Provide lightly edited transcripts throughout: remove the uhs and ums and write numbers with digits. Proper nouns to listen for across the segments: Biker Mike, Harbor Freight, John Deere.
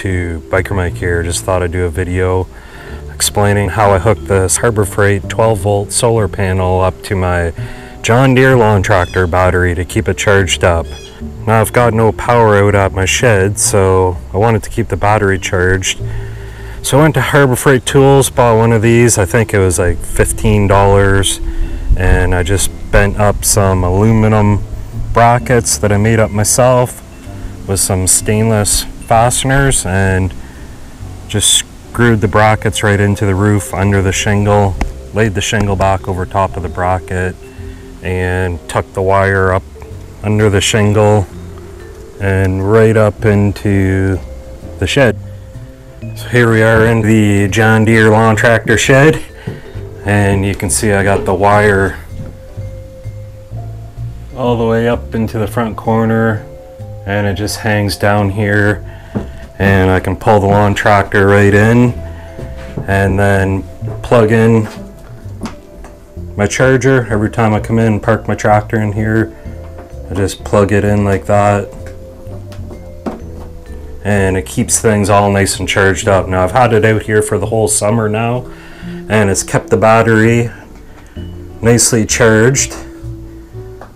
to Biker Mike here. Just thought I'd do a video explaining how I hooked this Harbor Freight 12-volt solar panel up to my John Deere lawn tractor battery to keep it charged up. Now I've got no power out at my shed, so I wanted to keep the battery charged. So I went to Harbor Freight Tools, bought one of these. I think it was like $15, and I just bent up some aluminum brackets that I made up myself with some stainless fasteners and just screwed the brackets right into the roof under the shingle, laid the shingle back over top of the bracket, and tucked the wire up under the shingle and right up into the shed. So here we are in the John Deere lawn tractor shed, and you can see I got the wire all the way up into the front corner, and it just hangs down here, and I can pull the lawn tractor right in and then plug in my charger. Every time I come in and park my tractor in here, I just plug it in like that, and it keeps things all nice and charged up. Now I've had it out here for the whole summer now, and it's kept the battery nicely charged.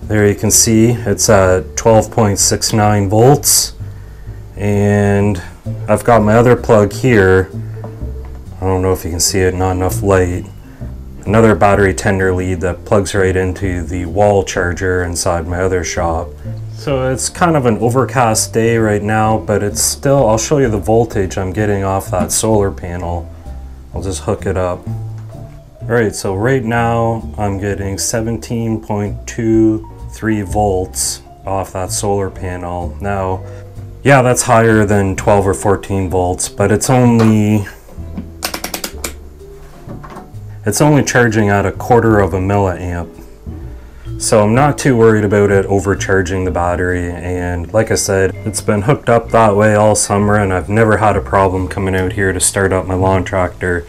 There you can see it's at 12.69 volts, and I've got my other plug here. I don't know if you can see it, not enough light. Another battery tender lead that plugs right into the wall charger inside my other shop. So it's kind of an overcast day right now, but it's still, I'll show you the voltage I'm getting off that solar panel. I'll just hook it up. All right, so right now I'm getting 17.23 volts off that solar panel. Now, yeah, that's higher than 12 or 14 volts, but it's only charging at 1/4 of a milliamp. So I'm not too worried about it overcharging the battery. And like I said, it's been hooked up that way all summer, and I've never had a problem coming out here to start up my lawn tractor.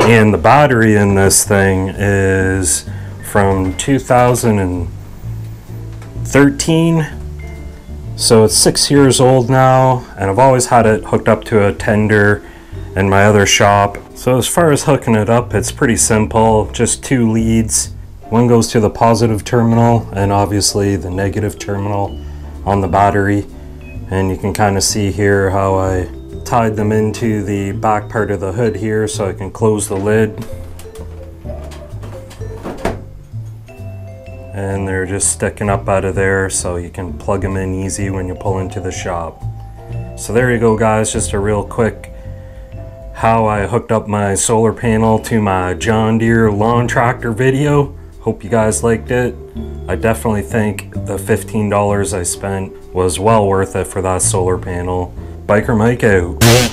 And the battery in this thing is from 2013, so it's 6 years old now, and I've always had it hooked up to a tender in my other shop. So as far as hooking it up, it's pretty simple. Just two leads. One goes to the positive terminal and obviously the negative terminal on the battery, and you can kind of see here how I tied them into the back part of the hood here so I can close the lid, and they're just sticking up out of there so you can plug them in easy when you pull into the shop. So there you go, guys, just a real quick how I hooked up my solar panel to my John Deere lawn tractor video. Hope you guys liked it. I definitely think the $15 I spent was well worth it for that solar panel. Biker Mike out.